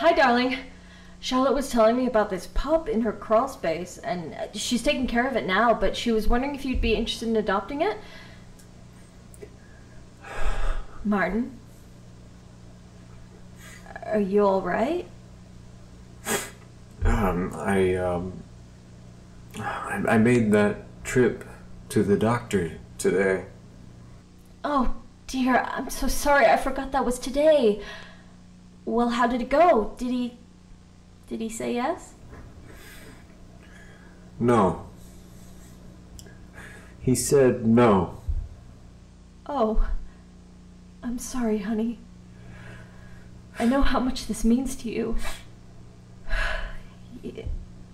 Hi, darling. Charlotte was telling me about this pup in her crawl space, and she's taking care of it now, but she was wondering if you'd be interested in adopting it. Martin? Are you all right? I made that trip to the doctor today. Oh, dear. I'm so sorry. I forgot that was today. Well, how did it go? Did he say yes? No. He said no. Oh. I'm sorry, honey. I know how much this means to you.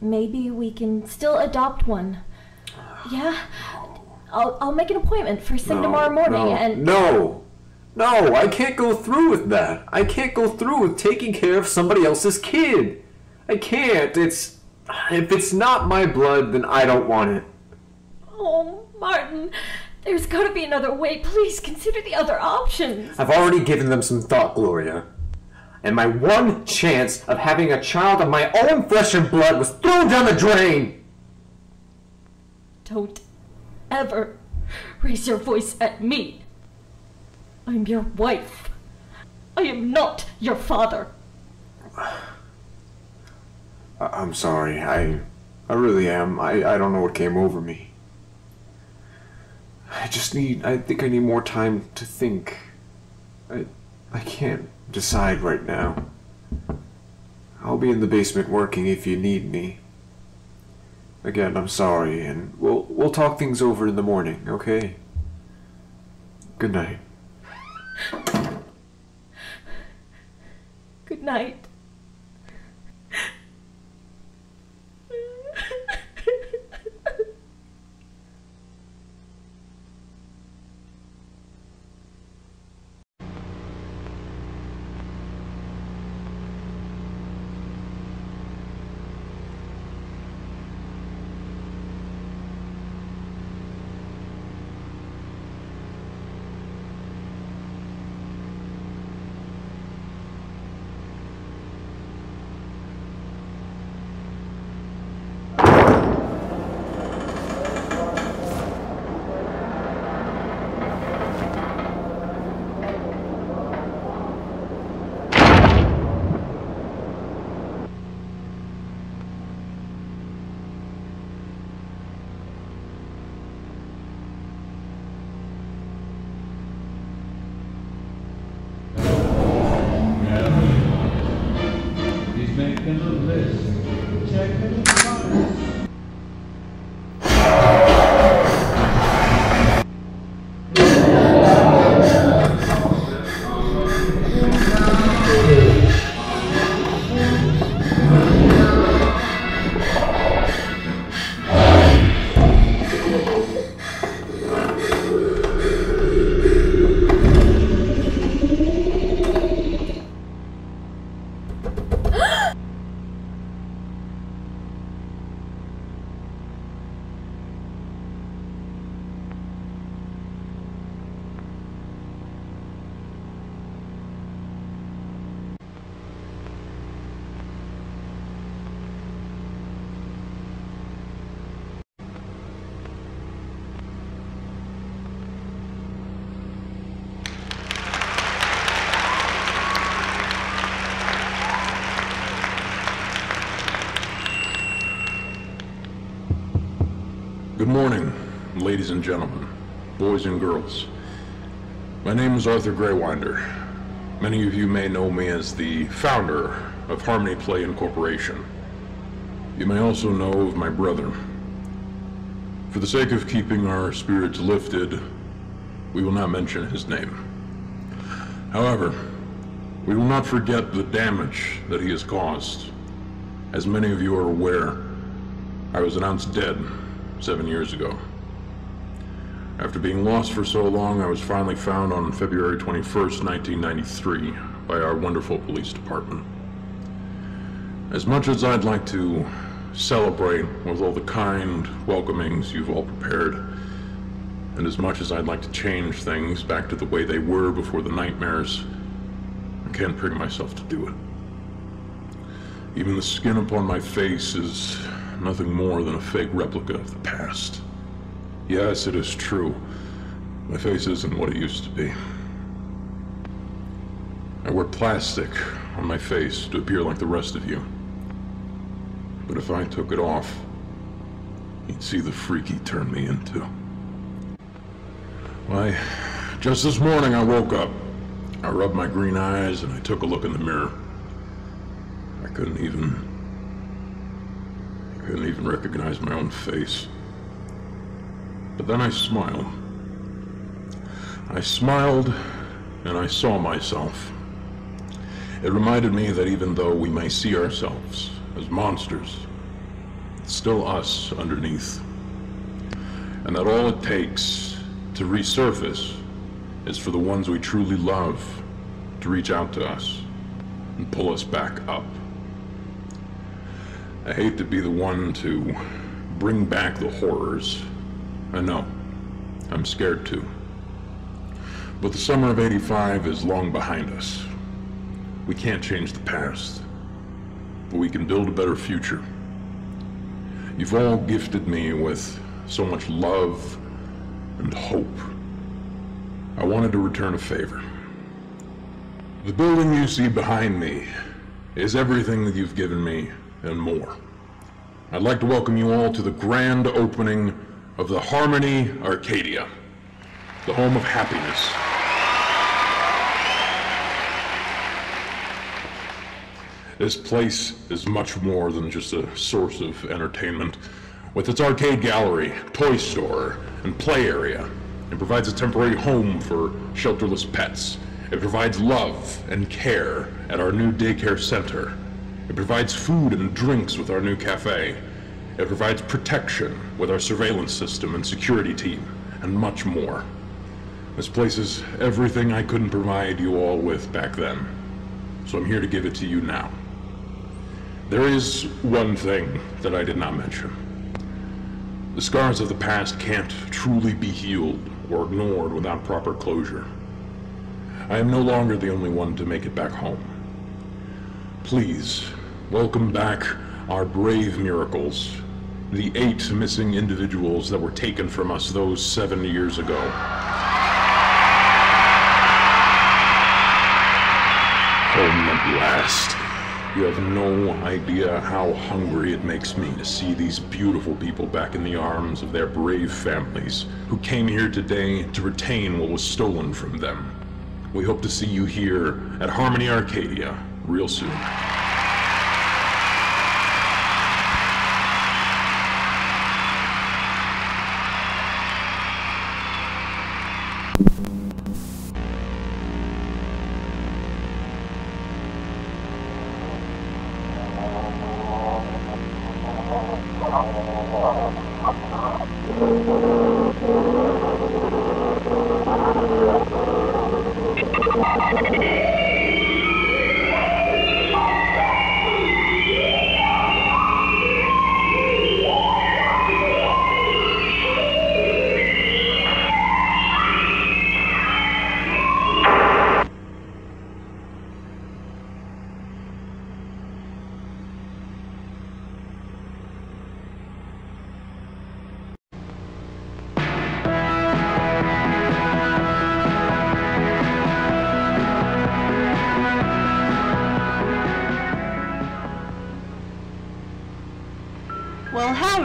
Maybe we can still adopt one. Yeah? I'll make an appointment first thing tomorrow morning and... No! No! I can't go through with that! I can't go through with taking care of somebody else's kid! I can't! It's... If it's not my blood, then I don't want it. Oh, Martin... There's gotta be another way. Please consider the other options. I've already given them some thought, Gloria. And my one chance of having a child of my own flesh and blood was thrown down the drain! Don't ever raise your voice at me. I'm your wife. I am not your father. I'm sorry. I really am. I don't know what came over me. I think I need more time to think. I can't decide right now. I'll be in the basement working if you need me. Again, I'm sorry, and we'll talk things over in the morning, okay? Good night. Good night. Good morning, ladies and gentlemen, boys and girls. My name is Arthur Greywinder. Many of you may know me as the founder of Harmony Play Incorporation. You may also know of my brother. For the sake of keeping our spirits lifted, we will not mention his name. However, we will not forget the damage that he has caused. As many of you are aware, I was announced dead 7 years ago. After being lost for so long, I was finally found on February 21st, 1993, by our wonderful police department. As much as I'd like to celebrate with all the kind welcomings you've all prepared, and as much as I'd like to change things back to the way they were before the nightmares, I can't bring myself to do it. Even the skin upon my face is nothing more than a fake replica of the past. Yes, it is true. My face isn't what it used to be. I wear plastic on my face to appear like the rest of you. But if I took it off, you'd see the freak he turned me into. Why, just this morning I woke up. I rubbed my green eyes and I took a look in the mirror. I couldn't even recognize my own face. But then I smiled. I smiled and I saw myself. It reminded me that even though we may see ourselves as monsters, it's still us underneath. And that all it takes to resurface is for the ones we truly love to reach out to us and pull us back up. I hate to be the one to bring back the horrors. I know, I'm scared too. But the summer of '85 is long behind us. We can't change the past, but we can build a better future. You've all gifted me with so much love and hope. I wanted to return a favor. The building you see behind me is everything that you've given me and more. I'd like to welcome you all to the grand opening of the Harmony Arcadia, the home of happiness. This place is much more than just a source of entertainment. With its arcade gallery, toy store, and play area, it provides a temporary home for shelterless pets. It provides love and care at our new daycare center. It provides food and drinks with our new cafe. It provides protection with our surveillance system and security team, and much more. This place is everything I couldn't provide you all with back then, so I'm here to give it to you now. There is one thing that I did not mention. The scars of the past can't truly be healed or ignored without proper closure. I am no longer the only one to make it back home. Please, welcome back our brave miracles, the 8 missing individuals that were taken from us those 7 years ago. Home at last. You have no idea how hungry it makes me to see these beautiful people back in the arms of their brave families who came here today to retain what was stolen from them. We hope to see you here at Harmony Arcadia real soon.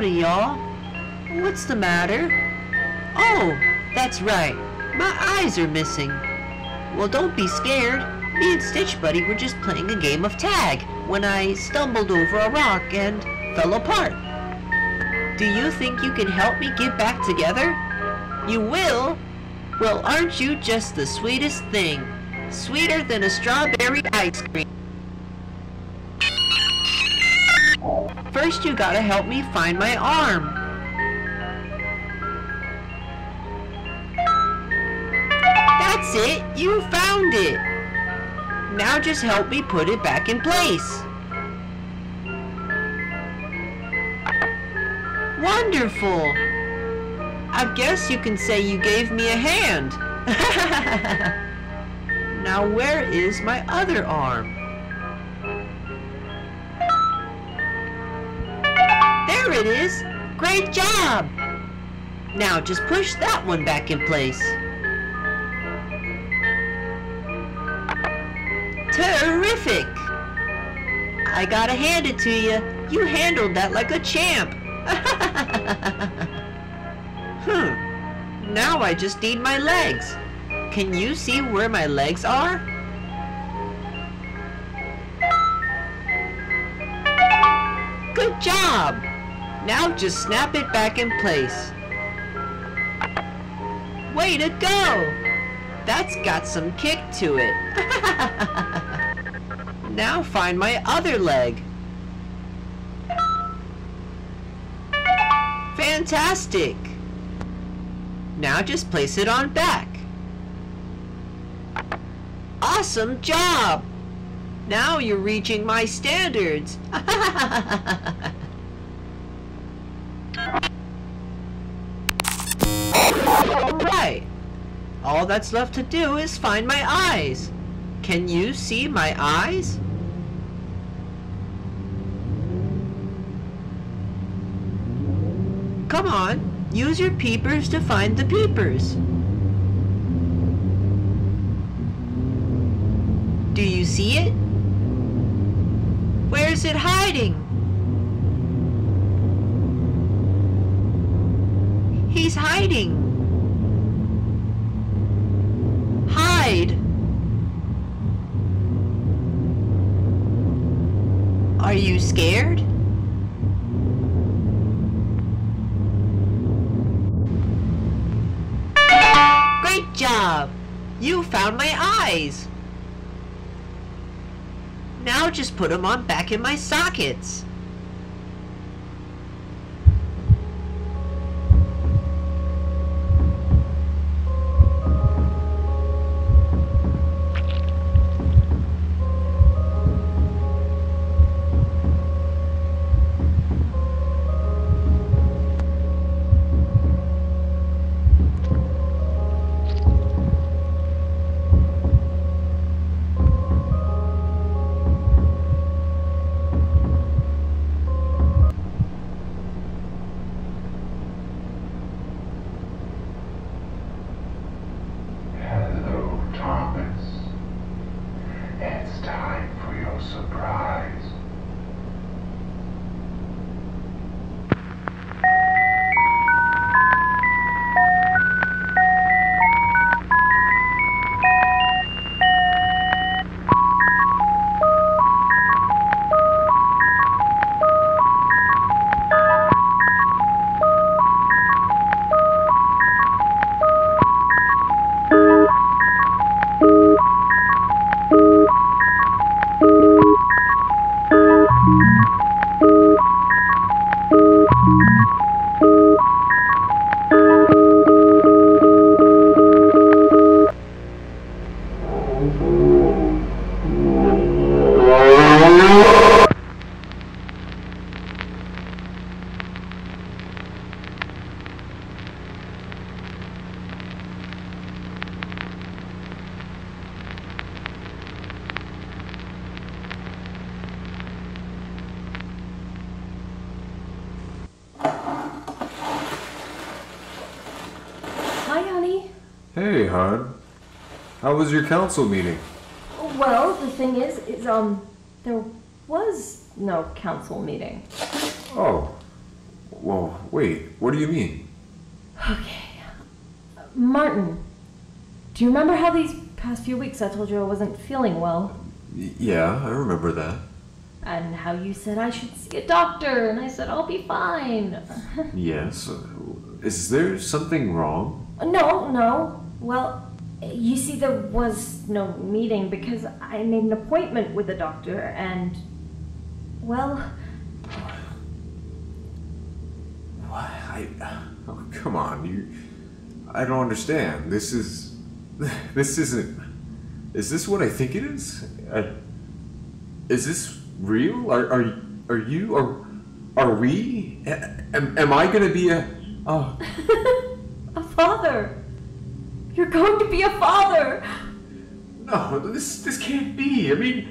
Y'all, what's the matter? Oh, that's right, my eyes are missing. Well, don't be scared. Me and Stitch Buddy were just playing a game of tag when I stumbled over a rock and fell apart. Do you think you can help me get back together? You will? Well, aren't you just the sweetest thing? Sweeter than a strawberry ice cream. First, you gotta help me find my arm. That's it! You found it! Now just help me put it back in place. Wonderful! I guess you can say you gave me a hand. Now where is my other arm? it is. Great job! Now just push that one back in place. Terrific! I gotta hand it to you. You handled that like a champ. Now I just need my legs. Can you see where my legs are? Good job! Now just snap it back in place. Way to go! That's got some kick to it. Now find my other leg. Fantastic! Now just place it on back. Awesome job! Now you're reaching my standards. Alright. All that's left to do is find my eyes. Can you see my eyes? Come on, use your peepers to find the peepers. Do you see it? Where's it hiding? He's hiding. Hide. Are you scared? Great job! You found my eyes. Now just put them on back in my sockets. Hey, hon. How was your council meeting? Well, the thing is, there was no council meeting. Oh. Well, wait. What do you mean? Okay. Martin, do you remember how these past few weeks I told you I wasn't feeling well? Yeah, I remember that. And how you said I should see a doctor, and I said I'll be fine. Yes. Is there something wrong? No. Well, you see, there was no meeting because I made an appointment with the doctor and, well... Oh, come on, I don't understand. Is this what I think it is? Is this real? Are we? Am I gonna be oh... A father! You're going to be a father! No, this can't be. I mean,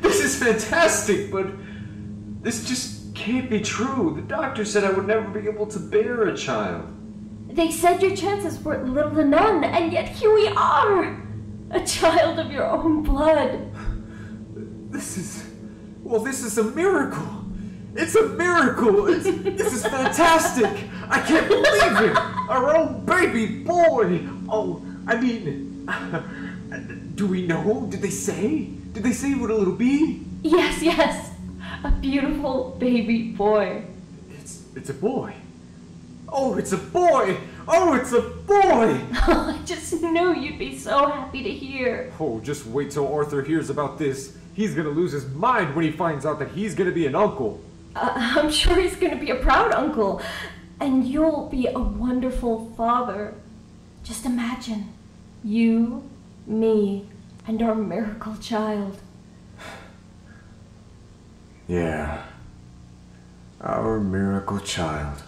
this is fantastic, but this just Can't be true. The doctor said I would never be able to bear a child. They said your chances were little to none, and yet here we are. A child of your own blood. This is... well, this is a miracle. It's a miracle. It's, this is fantastic. I can't believe it. Our own baby boy. Oh, I mean, do we know? Did they say? Did they say what it'll be? Yes, yes. A beautiful baby boy. It's a boy. Oh, it's a boy. Oh, it's a boy. I just knew you'd be so happy to hear. Oh, just wait till Arthur hears about this. He's gonna lose his mind when he finds out that he's gonna be an uncle. I'm sure he's gonna be a proud uncle. And you'll be a wonderful father. Just imagine. You, me, and our miracle child. Yeah. Our miracle child.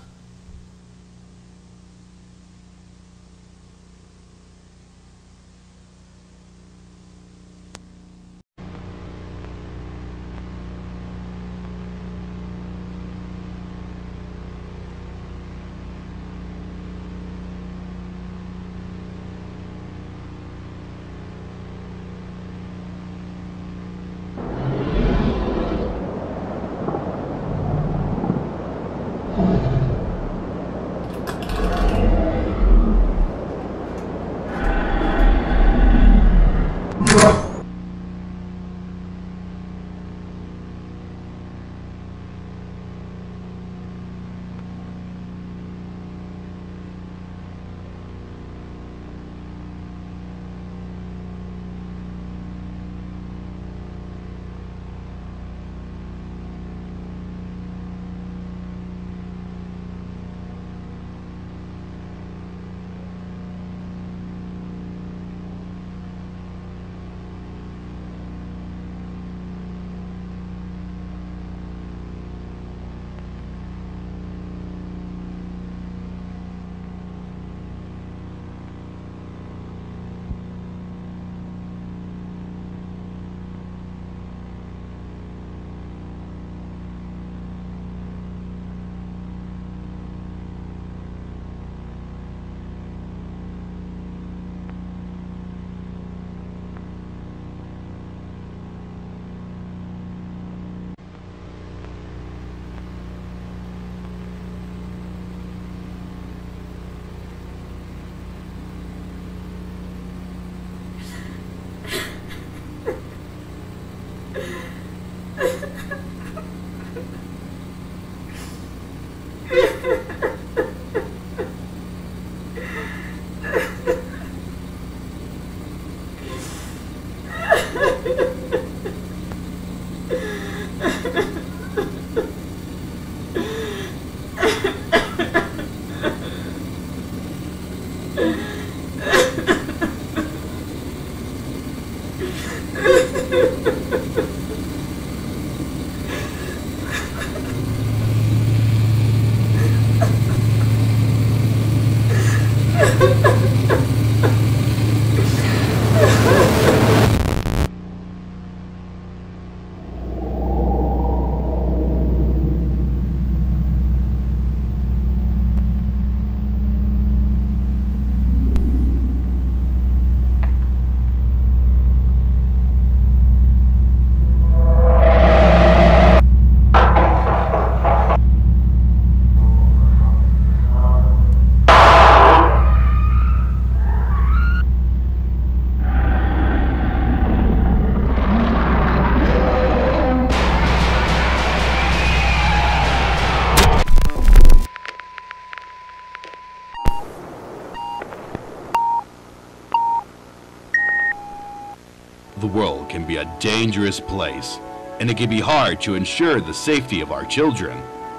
Can be a dangerous place, and it can be hard to ensure the safety of our children.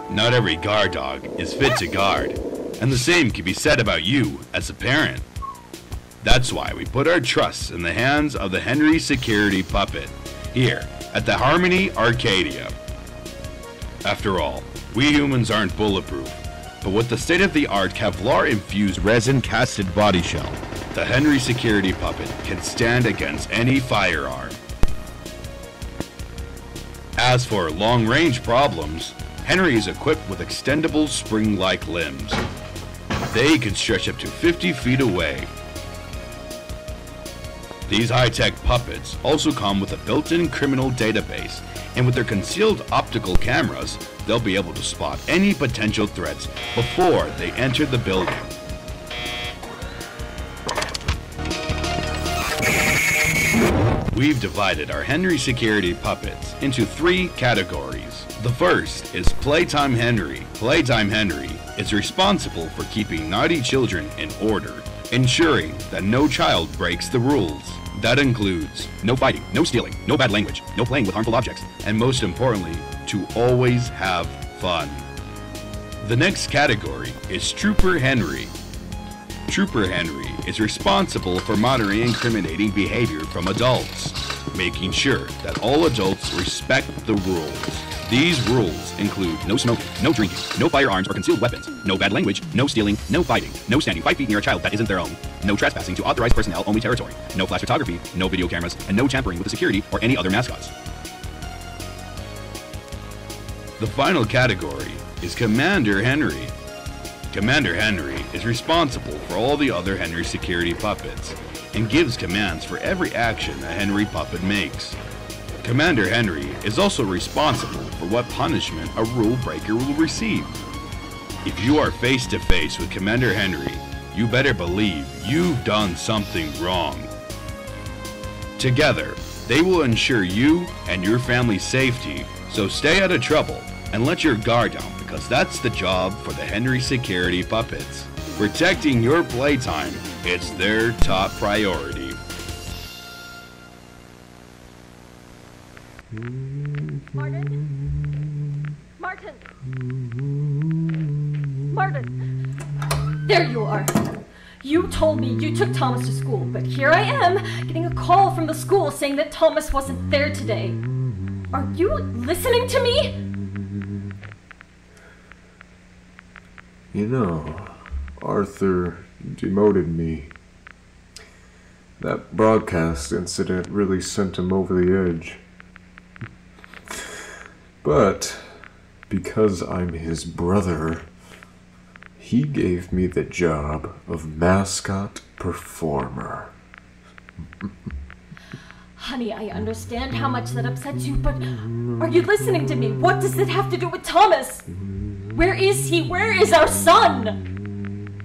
Not every guard dog is fit to guard, and the same can be said about you as a parent. That's why we put our trust in the hands of the Henry Security Puppet here at the Harmony Arcadia. After all, we humans aren't bulletproof, but with the state-of-the-art Kevlar-infused resin-casted body shell, the Henry Security Puppet can stand against any firearm. As for long-range problems, Henry is equipped with extendable spring-like limbs. They can stretch up to 50 feet away. These high-tech puppets also come with a built-in criminal database, and with their concealed optical cameras, they'll be able to spot any potential threats before they enter the building. We've divided our Henry Security Puppets into three categories. The first is Playtime Henry. Playtime Henry is responsible for keeping naughty children in order, ensuring that no child breaks the rules. That includes no biting, no stealing, no bad language, no playing with harmful objects, and most importantly, to always have fun. The next category is Trooper Henry. Trooper Henry is responsible for monitoring incriminating behavior from adults, making sure that all adults respect the rules. These rules include no smoking, no drinking, no firearms or concealed weapons, no bad language, no stealing, no fighting, no standing 5 feet near a child that isn't their own, no trespassing to authorized personnel only territory, no flash photography, no video cameras, and no tampering with the security or any other mascots. The final category is Commander Henry. Commander Henry is responsible for all the other Henry Security Puppets and gives commands for every action a Henry puppet makes. Commander Henry is also responsible for what punishment a rule breaker will receive. If you are face to face with Commander Henry, you better believe you've done something wrong. Together, they will ensure you and your family's safety, so stay out of trouble and let your guard down, because that's the job for the Henry Security Puppets. Protecting your playtime, it's their top priority. Martin? Martin! Martin! There you are! You told me you took Thomas to school, but here I am, getting a call from the school saying that Thomas wasn't there today. Are you listening to me? You know, Arthur demoted me. That broadcast incident really sent him over the edge. But, because I'm his brother, he gave me the job of mascot performer. Honey, I understand how much that upsets you, but are you listening to me? What does it have to do with Thomas? Where is he? Where is our son?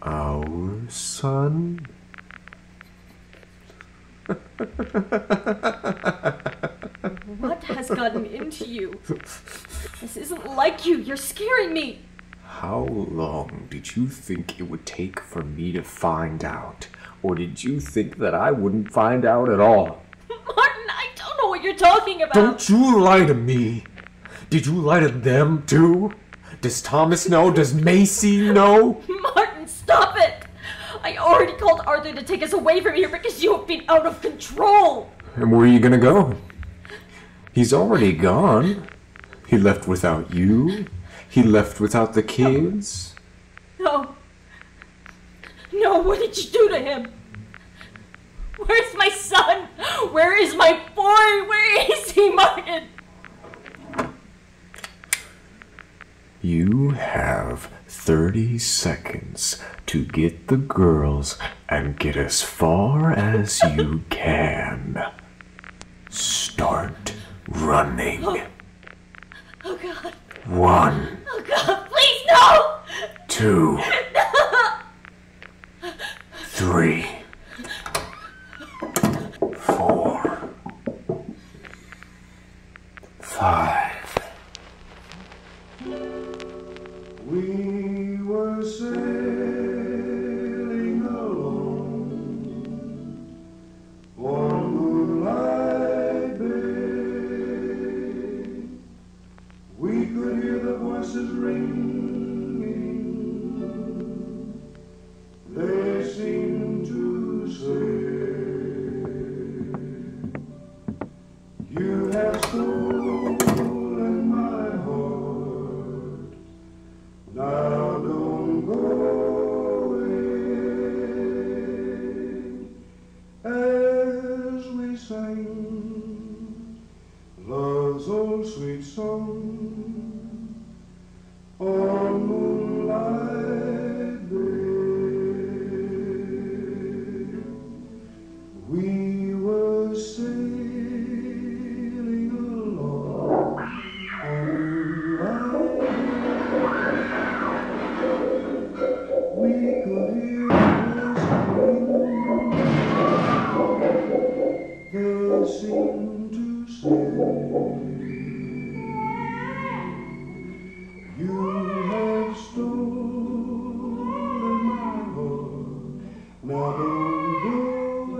Our son? What has gotten into you? This isn't like you. You're scaring me. How long did you think it would take for me to find out? Or did you think that I wouldn't find out at all? Martin, I don't know what you're talking about. Don't you lie to me. Did you lie to them too? Does Thomas know? Does Macy know? Martin, stop it. I already called Arthur to take us away from here because you have been out of control. And where are you gonna go? He's already gone. He left without you. He left without the kids. No. No, what did you do to him? Where's my son? Where is my boy? Where is he, Martin? You have 30 seconds to get the girls and get as far as you can. Start. Running. Oh God. One. Oh God, please no! Two. No. Three. 4. 5. We were sailing alone. One moonlight. Voices ringing, they seem to say, you have stolen my heart, now don't go away, as we sang, love. Those old sweet songs on moonlight day. We were sailing along on moonlight. We could hear the singing. You have stolen my heart, now don't go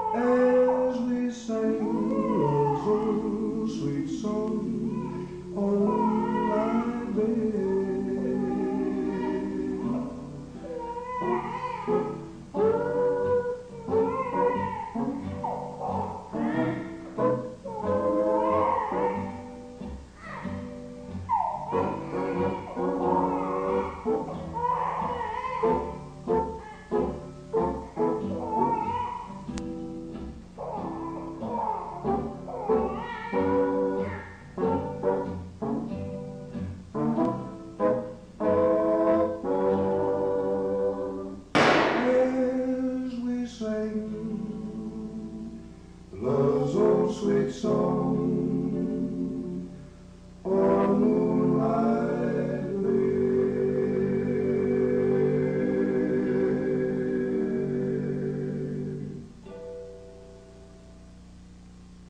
away. As we sang those old sweet songs on my bed. Love's old sweet song.